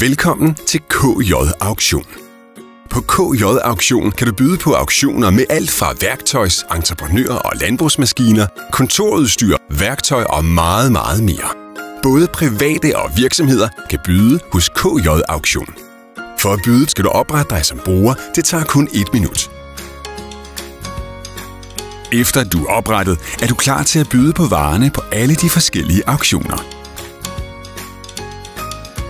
Velkommen til KJ Auktion. På KJ Auktion kan du byde på auktioner med alt fra værktøjs, entreprenører og landbrugsmaskiner, kontorudstyr, værktøj og meget, meget mere. Både private og virksomheder kan byde hos KJ Auktion. For at byde skal du oprette dig som bruger. Det tager kun 1 minut. Efter du er oprettet, er du klar til at byde på varerne på alle de forskellige auktioner.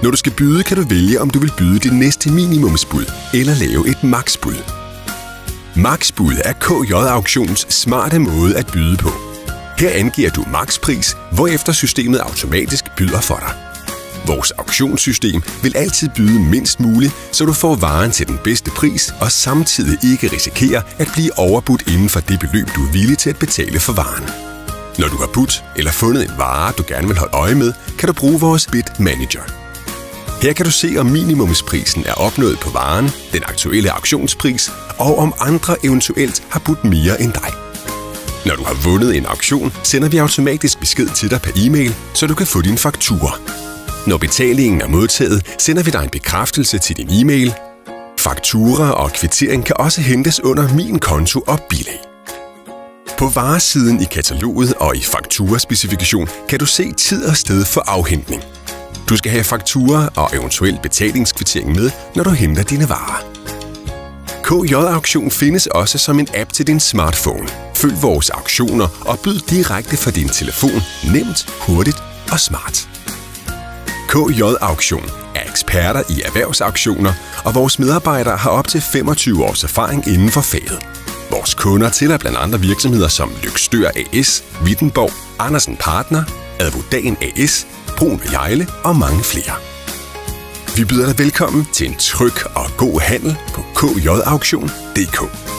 Når du skal byde, kan du vælge, om du vil byde det næste minimumsbud eller lave et maksbud. Maksbud er KJ Auktions smarte måde at byde på. Her angiver du makspris, hvorefter systemet automatisk byder for dig. Vores auktionssystem vil altid byde mindst muligt, så du får varen til den bedste pris og samtidig ikke risikerer at blive overbudt inden for det beløb, du er villig til at betale for varen. Når du har budt eller fundet en vare, du gerne vil holde øje med, kan du bruge vores Bid Manager. Her kan du se, om minimumsprisen er opnået på varen, den aktuelle auktionspris og om andre eventuelt har budt mere end dig. Når du har vundet en auktion, sender vi automatisk besked til dig per e-mail, så du kan få din faktura. Når betalingen er modtaget, sender vi dig en bekræftelse til din e-mail. Faktura og kvittering kan også hentes under Min konto og bilag. På varesiden i kataloget og i fakturaspecifikation kan du se tid og sted for afhentning. Du skal have faktura og eventuel betalingskvittering med, når du henter dine varer. KJ Auktion findes også som en app til din smartphone. Følg vores auktioner og byd direkte fra din telefon, nemt, hurtigt og smart. KJ Auktion er eksperter i erhvervsauktioner, og vores medarbejdere har op til 25 års erfaring inden for faget. Vores kunder tæller blandt andre virksomheder som Lykstør AS, Wittenborg, Andersen Partner, Advodan AS, Rune Jejle og mange flere. Vi byder dig velkommen til en tryg og god handel på kjauktion.dk.